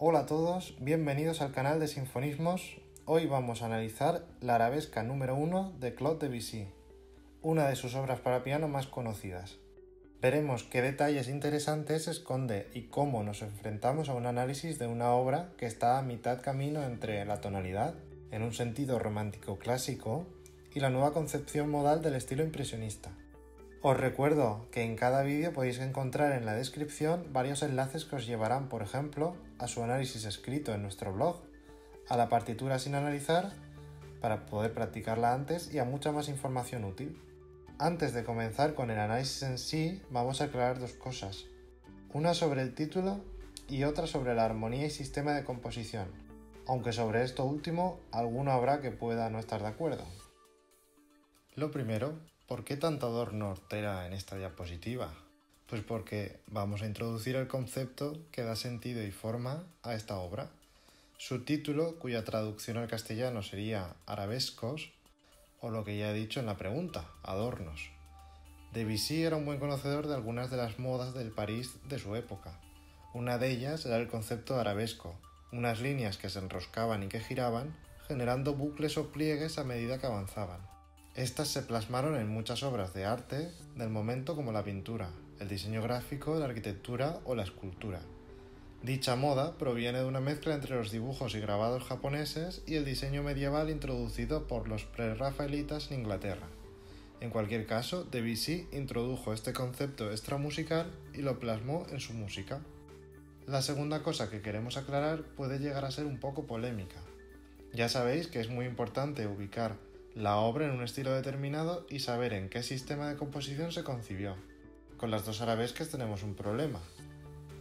Hola a todos, bienvenidos al canal de Sinfonismos. Hoy vamos a analizar la Arabesca número 1 de Claude Debussy, una de sus obras para piano más conocidas. Veremos qué detalles interesantes esconde y cómo nos enfrentamos a un análisis de una obra que está a mitad camino entre la tonalidad, en un sentido romántico clásico, y la nueva concepción modal del estilo impresionista. Os recuerdo que en cada vídeo podéis encontrar en la descripción varios enlaces que os llevarán, por ejemplo, a su análisis escrito en nuestro blog, a la partitura sin analizar para poder practicarla antes y a mucha más información útil. Antes de comenzar con el análisis en sí, vamos a aclarar dos cosas, una sobre el título y otra sobre la armonía y sistema de composición, aunque sobre esto último alguno habrá que pueda no estar de acuerdo. Lo primero, ¿por qué tanto adorno hortera en esta diapositiva? Pues porque vamos a introducir el concepto que da sentido y forma a esta obra. Su título, cuya traducción al castellano sería arabescos, o lo que ya he dicho en la pregunta, adornos. Debussy era un buen conocedor de algunas de las modas del París de su época. Una de ellas era el concepto de arabesco, unas líneas que se enroscaban y que giraban, generando bucles o pliegues a medida que avanzaban. Estas se plasmaron en muchas obras de arte del momento como la pintura, el diseño gráfico, la arquitectura o la escultura. Dicha moda proviene de una mezcla entre los dibujos y grabados japoneses y el diseño medieval introducido por los prerrafaelitas en Inglaterra. En cualquier caso, Debussy introdujo este concepto extramusical y lo plasmó en su música. La segunda cosa que queremos aclarar puede llegar a ser un poco polémica. Ya sabéis que es muy importante ubicar la obra en un estilo determinado y saber en qué sistema de composición se concibió. Con las dos arabescas tenemos un problema.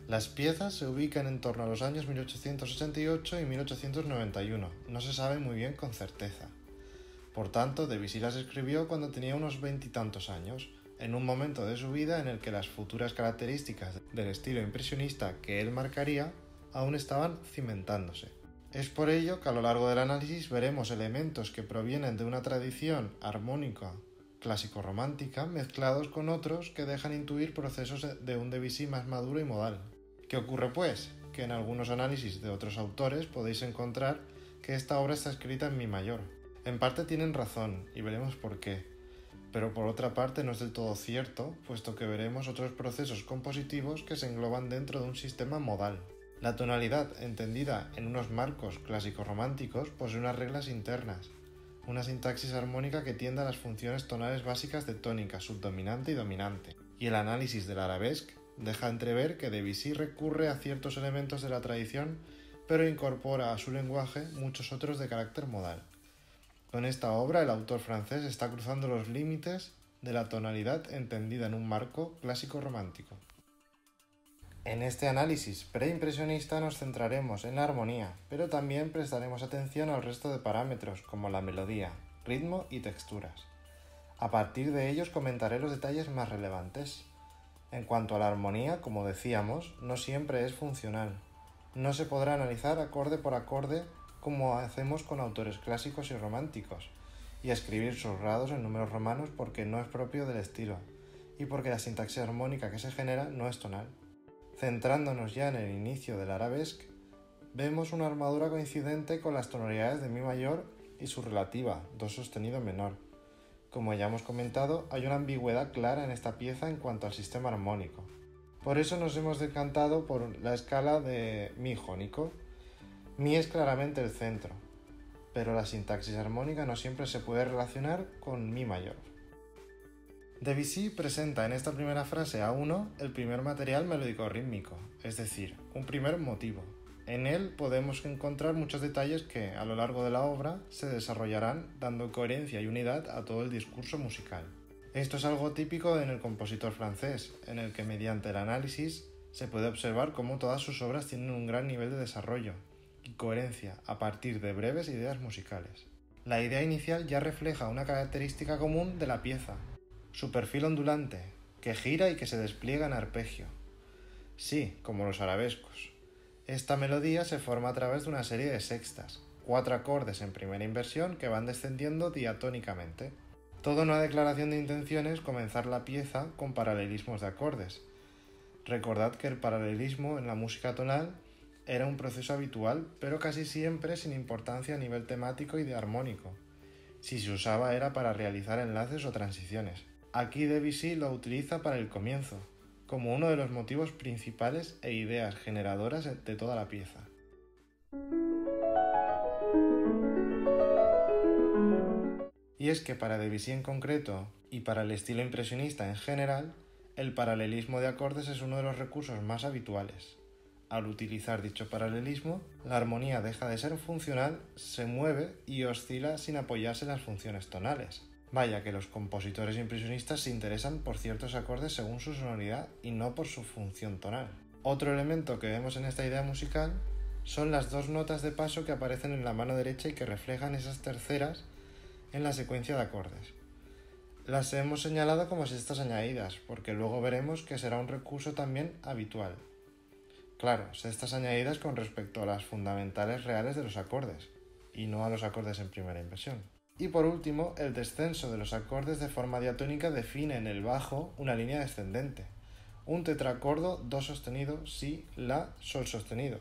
Las piezas se ubican en torno a los años 1888 y 1891, no se sabe muy bien con certeza. Por tanto, Debussy las escribió cuando tenía unos veintitantos años, en un momento de su vida en el que las futuras características del estilo impresionista que él marcaría aún estaban cimentándose. Es por ello que a lo largo del análisis veremos elementos que provienen de una tradición armónica clásico-romántica mezclados con otros que dejan intuir procesos de un Debussy más maduro y modal. ¿Qué ocurre pues? Que en algunos análisis de otros autores podéis encontrar que esta obra está escrita en mi mayor. En parte tienen razón y veremos por qué, pero por otra parte no es del todo cierto, puesto que veremos otros procesos compositivos que se engloban dentro de un sistema modal. La tonalidad, entendida en unos marcos clásico-románticos, posee unas reglas internas, una sintaxis armónica que tiende a las funciones tonales básicas de tónica, subdominante y dominante. Y el análisis del arabesque deja entrever que Debussy recurre a ciertos elementos de la tradición, pero incorpora a su lenguaje muchos otros de carácter modal. Con esta obra, el autor francés está cruzando los límites de la tonalidad entendida en un marco clásico-romántico. En este análisis preimpresionista nos centraremos en la armonía, pero también prestaremos atención al resto de parámetros como la melodía, ritmo y texturas. A partir de ellos comentaré los detalles más relevantes. En cuanto a la armonía, como decíamos, no siempre es funcional. No se podrá analizar acorde por acorde como hacemos con autores clásicos y románticos, y escribir subrayados en números romanos porque no es propio del estilo, y porque la sintaxis armónica que se genera no es tonal. Centrándonos ya en el inicio del arabesque, vemos una armadura coincidente con las tonalidades de mi mayor y su relativa, do sostenido menor. Como ya hemos comentado, hay una ambigüedad clara en esta pieza en cuanto al sistema armónico. Por eso nos hemos decantado por la escala de mi jónico. Mi es claramente el centro, pero la sintaxis armónica no siempre se puede relacionar con mi mayor. Debussy presenta en esta primera frase A1 el primer material melódico-rítmico, es decir, un primer motivo. En él podemos encontrar muchos detalles que, a lo largo de la obra, se desarrollarán dando coherencia y unidad a todo el discurso musical. Esto es algo típico en el compositor francés, en el que mediante el análisis se puede observar cómo todas sus obras tienen un gran nivel de desarrollo y coherencia a partir de breves ideas musicales. La idea inicial ya refleja una característica común de la pieza, su perfil ondulante, que gira y que se despliega en arpegio. Sí, como los arabescos. Esta melodía se forma a través de una serie de sextas, cuatro acordes en primera inversión que van descendiendo diatónicamente. Toda una declaración de intenciones comenzar la pieza con paralelismos de acordes. Recordad que el paralelismo en la música tonal era un proceso habitual, pero casi siempre sin importancia a nivel temático y de armónico. Si se usaba era para realizar enlaces o transiciones. Aquí Debussy lo utiliza para el comienzo, como uno de los motivos principales e ideas generadoras de toda la pieza. Y es que para Debussy en concreto, y para el estilo impresionista en general, el paralelismo de acordes es uno de los recursos más habituales. Al utilizar dicho paralelismo, la armonía deja de ser funcional, se mueve y oscila sin apoyarse en las funciones tonales. Vaya que los compositores impresionistas se interesan por ciertos acordes según su sonoridad y no por su función tonal. Otro elemento que vemos en esta idea musical son las dos notas de paso que aparecen en la mano derecha y que reflejan esas terceras en la secuencia de acordes. Las hemos señalado como sextas añadidas, porque luego veremos que será un recurso también habitual. Claro, sextas añadidas con respecto a las fundamentales reales de los acordes, y no a los acordes en primera inversión. Y por último, el descenso de los acordes de forma diatónica define en el bajo una línea descendente, un tetracordo do sostenido, si, la, sol sostenido.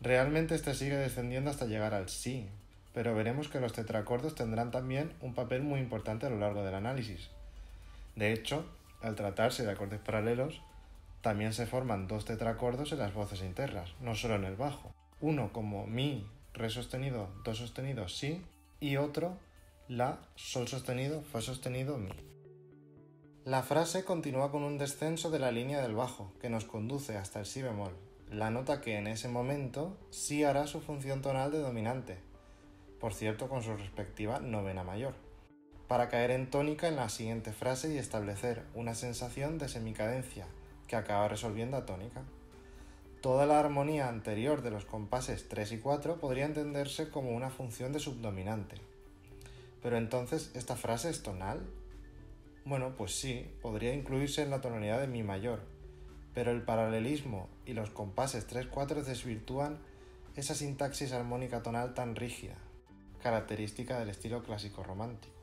Realmente este sigue descendiendo hasta llegar al si, pero veremos que los tetracordos tendrán también un papel muy importante a lo largo del análisis. De hecho, al tratarse de acordes paralelos, también se forman dos tetracordos en las voces internas, no solo en el bajo. Uno como mi, re sostenido, do sostenido, si, y otro la, sol sostenido, fa sostenido, mi. La frase continúa con un descenso de la línea del bajo, que nos conduce hasta el si bemol, la nota que en ese momento sí hará su función tonal de dominante, por cierto con su respectiva novena mayor, para caer en tónica en la siguiente frase y establecer una sensación de semicadencia que acaba resolviendo a tónica. Toda la armonía anterior de los compases 3 y 4 podría entenderse como una función de subdominante. ¿Pero entonces esta frase es tonal? Bueno, pues sí, podría incluirse en la tonalidad de mi mayor, pero el paralelismo y los compases 3-4 desvirtúan esa sintaxis armónica tonal tan rígida, característica del estilo clásico romántico.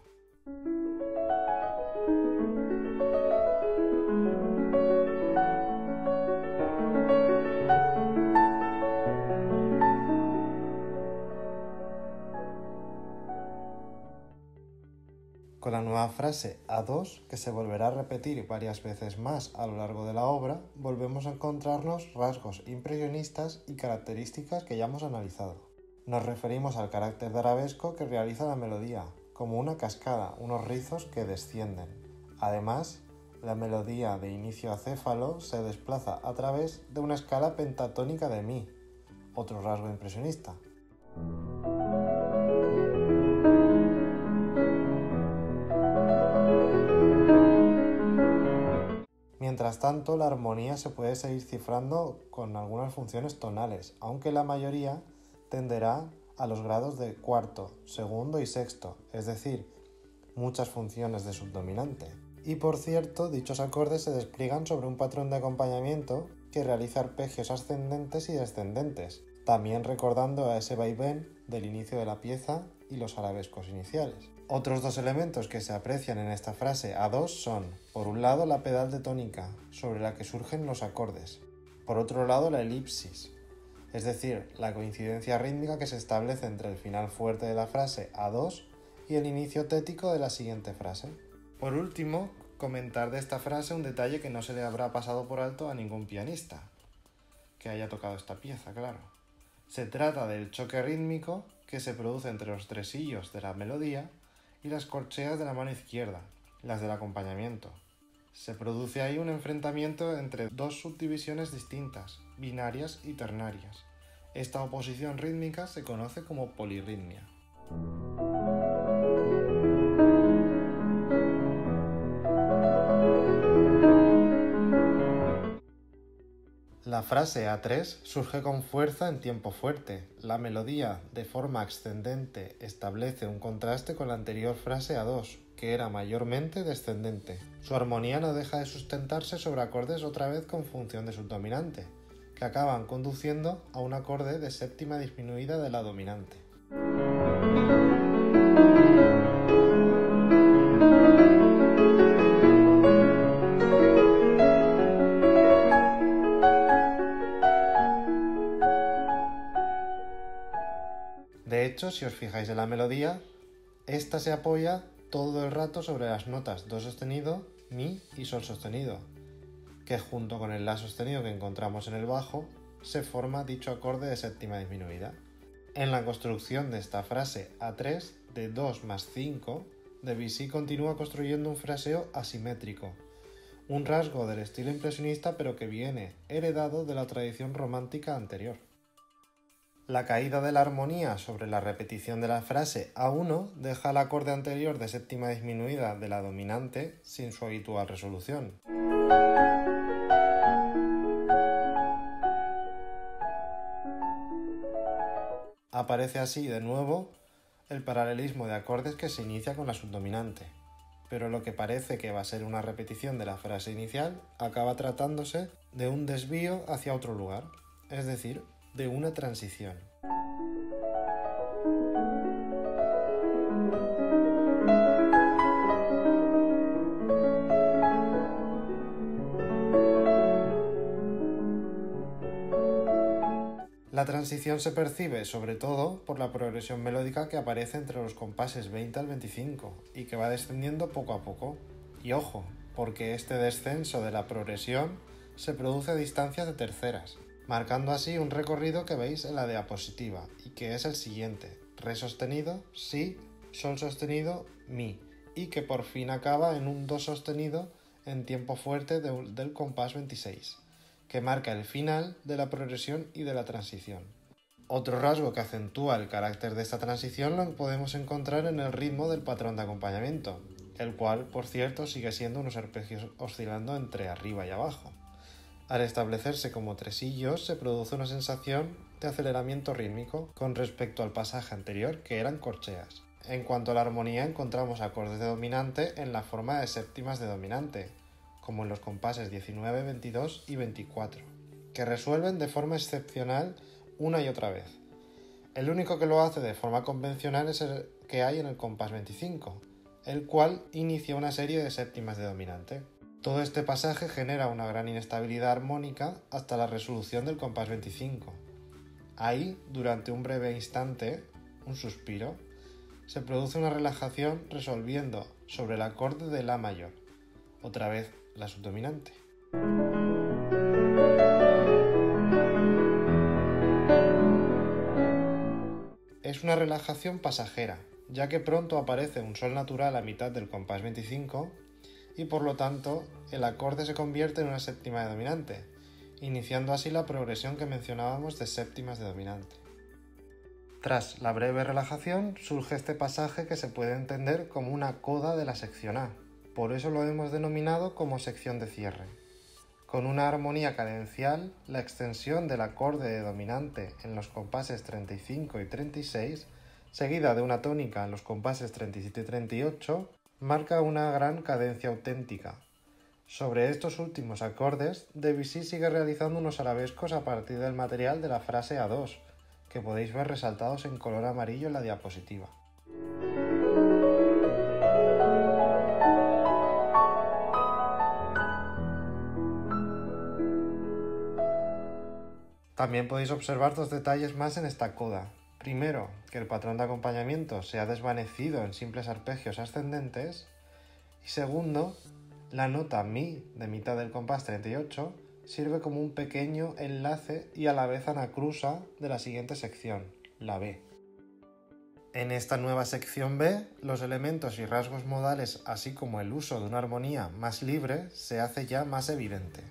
Con la nueva frase A2, que se volverá a repetir varias veces más a lo largo de la obra, volvemos a encontrarnos rasgos impresionistas y características que ya hemos analizado. Nos referimos al carácter de arabesco que realiza la melodía, como una cascada, unos rizos que descienden. Además, la melodía de inicio acéfalo se desplaza a través de una escala pentatónica de mi, otro rasgo impresionista. Mientras tanto, la armonía se puede seguir cifrando con algunas funciones tonales, aunque la mayoría tenderá a los grados de cuarto, segundo y sexto, es decir, muchas funciones de subdominante. Y por cierto, dichos acordes se despliegan sobre un patrón de acompañamiento que realiza arpegios ascendentes y descendentes, también recordando a ese vaivén del inicio de la pieza y los arabescos iniciales. Otros dos elementos que se aprecian en esta frase A2 son, por un lado, la pedal de tónica, sobre la que surgen los acordes, por otro lado, la elipsis, es decir, la coincidencia rítmica que se establece entre el final fuerte de la frase A2 y el inicio tético de la siguiente frase. Por último, comentar de esta frase un detalle que no se le habrá pasado por alto a ningún pianista que haya tocado esta pieza, claro. Se trata del choque rítmico que se produce entre los tresillos de la melodía y las corcheas de la mano izquierda, las del acompañamiento. Se produce ahí un enfrentamiento entre dos subdivisiones distintas, binarias y ternarias. Esta oposición rítmica se conoce como polirritmia. La frase A3 surge con fuerza en tiempo fuerte. La melodía, de forma ascendente, establece un contraste con la anterior frase A2, que era mayormente descendente. Su armonía no deja de sustentarse sobre acordes otra vez con función de subdominante, que acaban conduciendo a un acorde de séptima disminuida de la dominante. hecho, si os fijáis en la melodía, esta se apoya todo el rato sobre las notas do sostenido, mi y sol sostenido, que junto con el la sostenido que encontramos en el bajo, se forma dicho acorde de séptima disminuida. En la construcción de esta frase A3 de 2 más 5, Debussy continúa construyendo un fraseo asimétrico, un rasgo del estilo impresionista pero que viene heredado de la tradición romántica anterior. La caída de la armonía sobre la repetición de la frase A1 deja el acorde anterior de séptima disminuida de la dominante sin su habitual resolución. Aparece así de nuevo el paralelismo de acordes que se inicia con la subdominante, pero lo que parece que va a ser una repetición de la frase inicial acaba tratándose de un desvío hacia otro lugar, es decir, de una transición. La transición se percibe sobre todo por la progresión melódica que aparece entre los compases 20 al 25 y que va descendiendo poco a poco. Y ojo, porque este descenso de la progresión se produce a distancias de terceras, marcando así un recorrido que veis en la diapositiva y que es el siguiente: re sostenido, si, sol sostenido, mi, y que por fin acaba en un do sostenido en tiempo fuerte del compás 26. Que marca el final de la progresión y de la transición. Otro rasgo que acentúa el carácter de esta transición lo podemos encontrar en el ritmo del patrón de acompañamiento, el cual, por cierto, sigue siendo unos arpegios oscilando entre arriba y abajo. Al establecerse como tresillos se produce una sensación de aceleramiento rítmico con respecto al pasaje anterior, que eran corcheas. En cuanto a la armonía, encontramos acordes de dominante en la forma de séptimas de dominante, como en los compases 19, 22 y 24, que resuelven de forma excepcional una y otra vez. El único que lo hace de forma convencional es el que hay en el compás 25, el cual inicia una serie de séptimas de dominante. Todo este pasaje genera una gran inestabilidad armónica hasta la resolución del compás 25. Ahí, durante un breve instante, un suspiro, se produce una relajación resolviendo sobre el acorde de la mayor, otra vez la subdominante. Es una relajación pasajera, ya que pronto aparece un sol natural a mitad del compás 25 y por lo tanto el acorde se convierte en una séptima de dominante, iniciando así la progresión que mencionábamos de séptimas de dominante. Tras la breve relajación surge este pasaje que se puede entender como una coda de la sección A. Por eso lo hemos denominado como sección de cierre. Con una armonía cadencial, la extensión del acorde de dominante en los compases 35 y 36, seguida de una tónica en los compases 37 y 38, marca una gran cadencia auténtica. Sobre estos últimos acordes, Debussy sigue realizando unos arabescos a partir del material de la frase A2, que podéis ver resaltados en color amarillo en la diapositiva. También podéis observar dos detalles más en esta coda. Primero, que el patrón de acompañamiento se ha desvanecido en simples arpegios ascendentes. Y segundo, la nota mi de mitad del compás 38 sirve como un pequeño enlace y a la vez anacrusa de la siguiente sección, la B. En esta nueva sección B, los elementos y rasgos modales, así como el uso de una armonía más libre, se hace ya más evidente.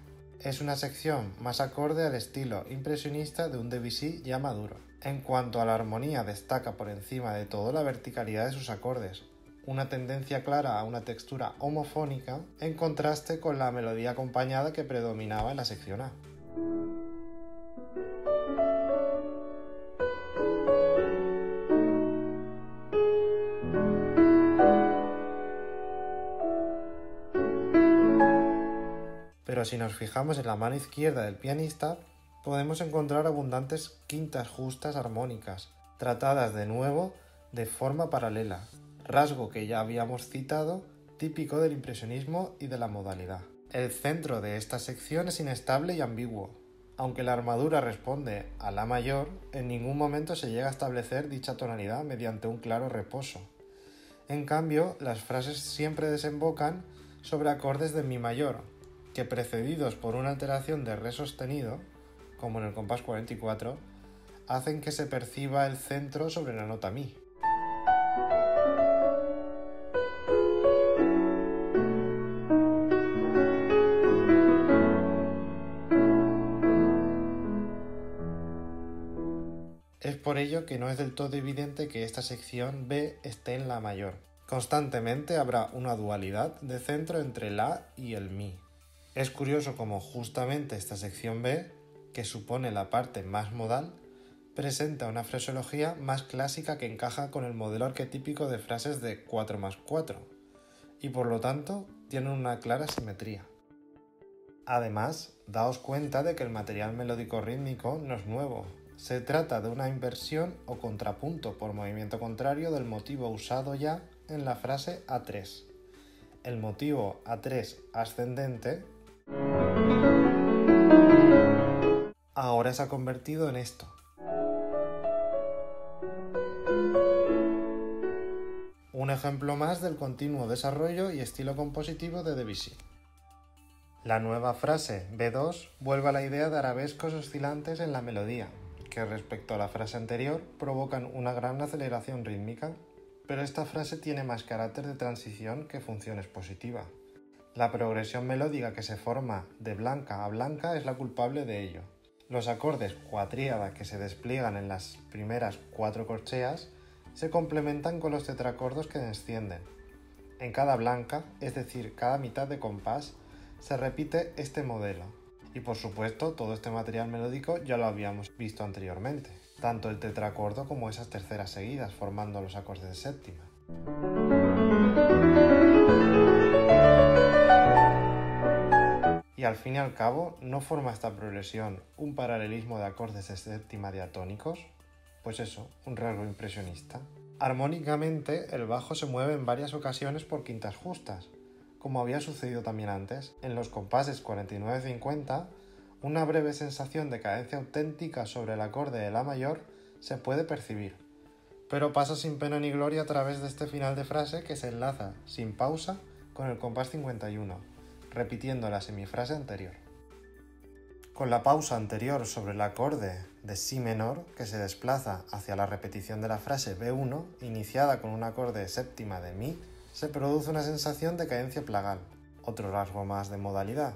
Es una sección más acorde al estilo impresionista de un Debussy ya maduro. En cuanto a la armonía, destaca por encima de todo la verticalidad de sus acordes, una tendencia clara a una textura homofónica en contraste con la melodía acompañada que predominaba en la sección A. Pero si nos fijamos en la mano izquierda del pianista, podemos encontrar abundantes quintas justas armónicas, tratadas de nuevo de forma paralela, rasgo que ya habíamos citado, típico del impresionismo y de la modalidad. El centro de esta sección es inestable y ambiguo, Aunque la armadura responde a la mayor, en ningún momento se llega a establecer dicha tonalidad mediante un claro reposo. En cambio, las frases siempre desembocan sobre acordes de mi mayor, que precedidos por una alteración de re sostenido, como en el compás 44, hacen que se perciba el centro sobre la nota mi. Es por ello que no es del todo evidente que esta sección B esté en la mayor. Constantemente habrá una dualidad de centro entre la y el mi. Es curioso cómo justamente esta sección B, que supone la parte más modal, presenta una fraseología más clásica que encaja con el modelo arquetípico de frases de 4+4 y por lo tanto tienen una clara simetría. Además, daos cuenta de que el material melódico rítmico no es nuevo. Se trata de una inversión o contrapunto por movimiento contrario del motivo usado ya en la frase A3. El motivo A3 ascendente ahora se ha convertido en esto. Un ejemplo más del continuo desarrollo y estilo compositivo de Debussy. La nueva frase B2 vuelve a la idea de arabescos oscilantes en la melodía, que respecto a la frase anterior provocan una gran aceleración rítmica, pero esta frase tiene más carácter de transición que función expositiva. La progresión melódica que se forma de blanca a blanca es la culpable de ello. Los acordes cuatríada que se despliegan en las primeras 4 corcheas se complementan con los tetracordos que descienden. En cada blanca, es decir, cada mitad de compás, se repite este modelo. Y por supuesto, todo este material melódico ya lo habíamos visto anteriormente, tanto el tetracordo como esas terceras seguidas, formando los acordes de séptima. Y al fin y al cabo, ¿no forma esta progresión un paralelismo de acordes de séptima diatónicos? Pues eso, un rasgo impresionista. Armónicamente, el bajo se mueve en varias ocasiones por quintas justas, como había sucedido también antes. En los compases 49-50, una breve sensación de cadencia auténtica sobre el acorde de la mayor se puede percibir, pero pasa sin pena ni gloria a través de este final de frase que se enlaza sin pausa con el compás 51, repitiendo la semifrase anterior. Con la pausa anterior sobre el acorde de si menor, que se desplaza hacia la repetición de la frase B1, iniciada con un acorde séptima de mi, se produce una sensación de cadencia plagal, otro rasgo más de modalidad.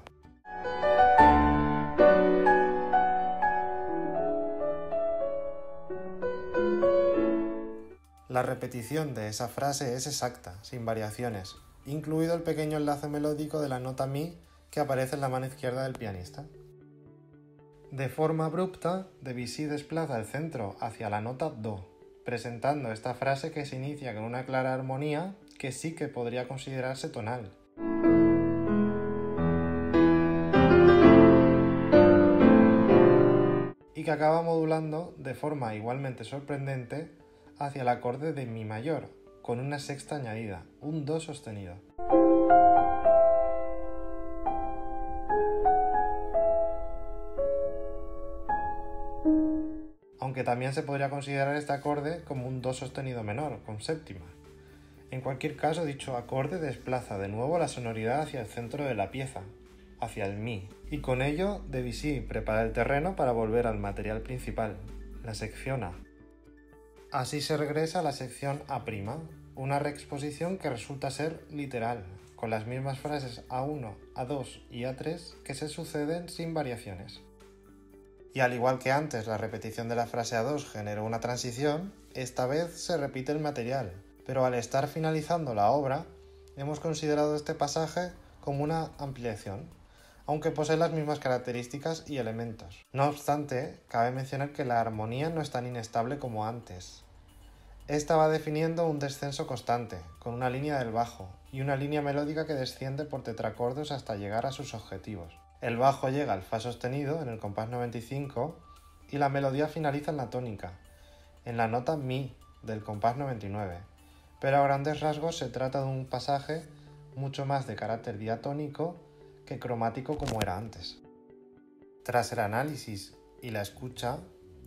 La repetición de esa frase es exacta, sin variaciones, incluido el pequeño enlace melódico de la nota mi que aparece en la mano izquierda del pianista. De forma abrupta, Debussy desplaza el centro hacia la nota do, presentando esta frase que se inicia con una clara armonía que sí que podría considerarse tonal. Y que acaba modulando de forma igualmente sorprendente hacia el acorde de mi mayor, con una sexta añadida, un do sostenido. Aunque también se podría considerar este acorde como un do sostenido menor, con séptima. En cualquier caso, dicho acorde desplaza de nuevo la sonoridad hacia el centro de la pieza, hacia el mi, y con ello Debussy prepara el terreno para volver al material principal, la sección A. Así se regresa a la sección A', una reexposición que resulta ser literal, con las mismas frases A1, A2 y A3 que se suceden sin variaciones. Y al igual que antes la repetición de la frase A2 generó una transición, esta vez se repite el material, pero al estar finalizando la obra, hemos considerado este pasaje como una ampliación, aunque posee las mismas características y elementos. No obstante, cabe mencionar que la armonía no es tan inestable como antes. Esta va definiendo un descenso constante, con una línea del bajo y una línea melódica que desciende por tetracordos hasta llegar a sus objetivos. El bajo llega al fa sostenido en el compás 95 y la melodía finaliza en la tónica, en la nota mi del compás 99. Pero a grandes rasgos se trata de un pasaje mucho más de carácter diatónico que cromático como era antes. Tras el análisis y la escucha,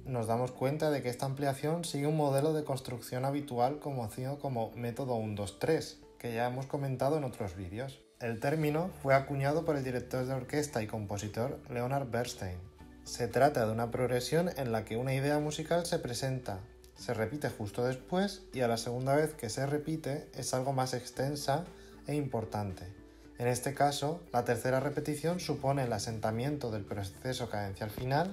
nos damos cuenta de que esta ampliación sigue un modelo de construcción habitual conocido como método 1-2-3, que ya hemos comentado en otros vídeos. El término fue acuñado por el director de orquesta y compositor Leonard Bernstein. Se trata de una progresión en la que una idea musical se presenta, se repite justo después y a la segunda vez que se repite es algo más extensa e importante. En este caso, la tercera repetición supone el asentamiento del proceso cadencial final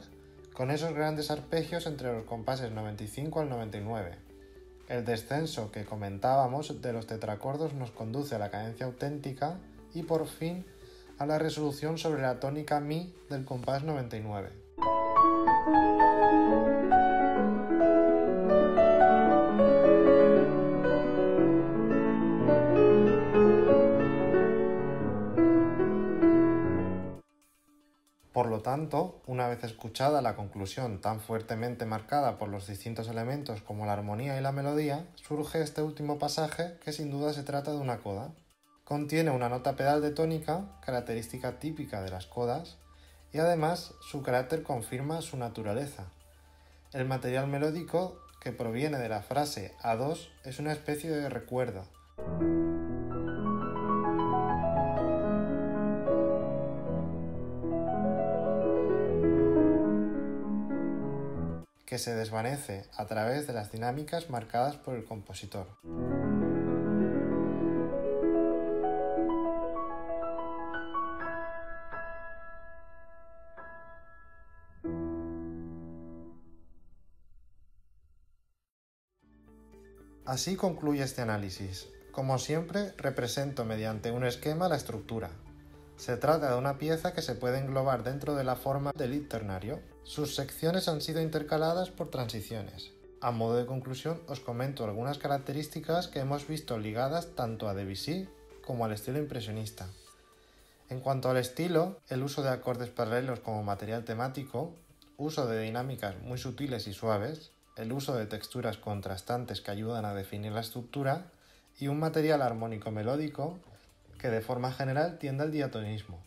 con esos grandes arpegios entre los compases 95 al 99. El descenso que comentábamos de los tetracordos nos conduce a la cadencia auténtica y por fin a la resolución sobre la tónica mi del compás 99. Por lo tanto, una vez escuchada la conclusión tan fuertemente marcada por los distintos elementos como la armonía y la melodía, surge este último pasaje que sin duda se trata de una coda. Contiene una nota pedal de tónica, característica típica de las codas, y además su carácter confirma su naturaleza. El material melódico que proviene de la frase A2 es una especie de recuerdo. Que se desvanece a través de las dinámicas marcadas por el compositor. Así concluye este análisis. Como siempre, represento mediante un esquema la estructura. Se trata de una pieza que se puede englobar dentro de la forma del lied ternario. Sus secciones han sido intercaladas por transiciones. A modo de conclusión, os comento algunas características que hemos visto ligadas tanto a Debussy como al estilo impresionista. En cuanto al estilo, el uso de acordes paralelos como material temático, uso de dinámicas muy sutiles y suaves, el uso de texturas contrastantes que ayudan a definir la estructura y un material armónico melódico que de forma general tiende al diatonismo.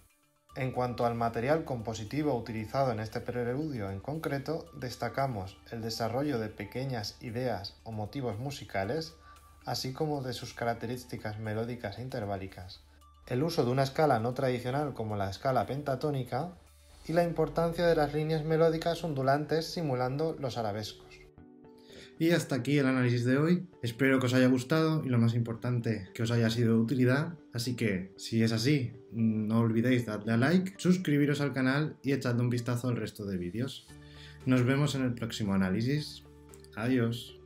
En cuanto al material compositivo utilizado en este preludio en concreto, destacamos el desarrollo de pequeñas ideas o motivos musicales, así como de sus características melódicas e interválicas, el uso de una escala no tradicional como la escala pentatónica y la importancia de las líneas melódicas ondulantes simulando los arabescos. Y hasta aquí el análisis de hoy. Espero que os haya gustado y lo más importante, que os haya sido de utilidad. Así que, si es así, no olvidéis darle a like, suscribiros al canal y echadle un vistazo al resto de vídeos. Nos vemos en el próximo análisis. Adiós.